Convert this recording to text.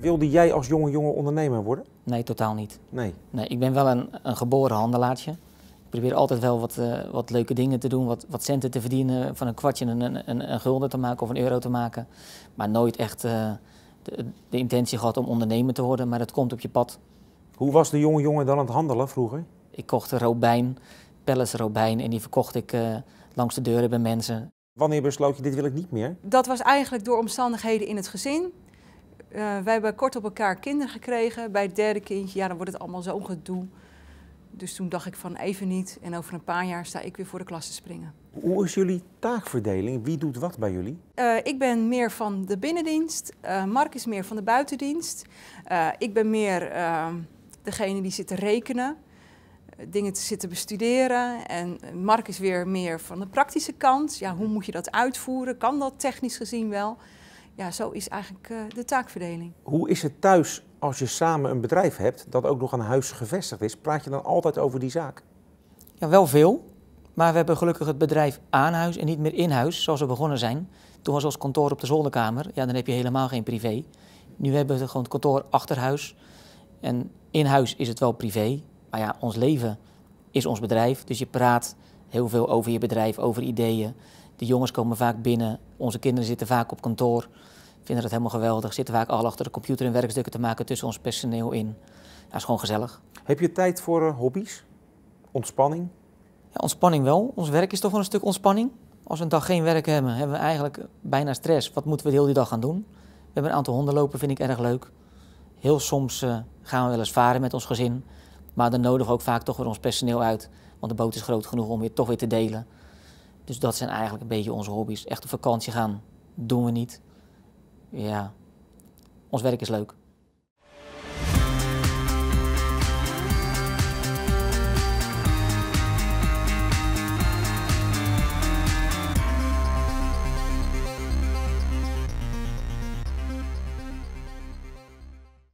Wilde jij als jonge jongen ondernemer worden? Nee, totaal niet. Nee? Nee, ik ben wel een geboren handelaartje. Ik probeer altijd wel wat leuke dingen te doen, wat centen te verdienen, van een kwartje een gulden te maken of een euro te maken. Maar nooit echt de intentie gehad om ondernemer te worden, maar dat komt op je pad. Hoe was de jonge jongen dan aan het handelen vroeger? Ik kocht robijn, pellets robijn, en die verkocht ik langs de deuren bij mensen. Wanneer besloot je, dit wil ik niet meer? Dat was eigenlijk door omstandigheden in het gezin. Wij hebben kort op elkaar kinderen gekregen. Bij het derde kindje, ja, dan wordt het allemaal zo'n gedoe. Dus toen dacht ik van even niet, en over een paar jaar sta ik weer voor de klas te springen. Hoe is jullie taakverdeling? Wie doet wat bij jullie? Ik ben meer van de binnendienst, Mark is meer van de buitendienst. Ik ben meer degene die zit te rekenen, dingen te zitten bestuderen. En Mark is weer meer van de praktische kant. Ja, hoe moet je dat uitvoeren? Kan dat technisch gezien wel? Ja, zo is eigenlijk de taakverdeling. Hoe is het thuis als je samen een bedrijf hebt dat ook nog aan huis gevestigd is? Praat je dan altijd over die zaak? Ja, wel veel. Maar we hebben gelukkig het bedrijf aan huis en niet meer in huis, zoals we begonnen zijn. Toen was ons kantoor op de zolderkamer. Ja, dan heb je helemaal geen privé. Nu hebben we gewoon het kantoor achter huis. En in huis is het wel privé. Maar ja, ons leven is ons bedrijf. Dus je praat heel veel over je bedrijf, over ideeën. De jongens komen vaak binnen, onze kinderen zitten vaak op kantoor, vinden dat helemaal geweldig, zitten vaak al achter de computer en werkstukken te maken tussen ons personeel in. Dat is gewoon gezellig. Heb je tijd voor hobby's? Ontspanning? Ja, ontspanning wel. Ons werk is toch wel een stuk ontspanning. Als we een dag geen werk hebben, hebben we eigenlijk bijna stress. Wat moeten we de hele dag gaan doen? We hebben een aantal honden lopen, vind ik erg leuk. Heel soms gaan we wel eens varen met ons gezin, maar dan nodigen we ook vaak toch weer ons personeel uit, want de boot is groot genoeg om toch weer te delen. Dus dat zijn eigenlijk een beetje onze hobby's. Echt op vakantie gaan doen we niet. Ja, ons werk is leuk.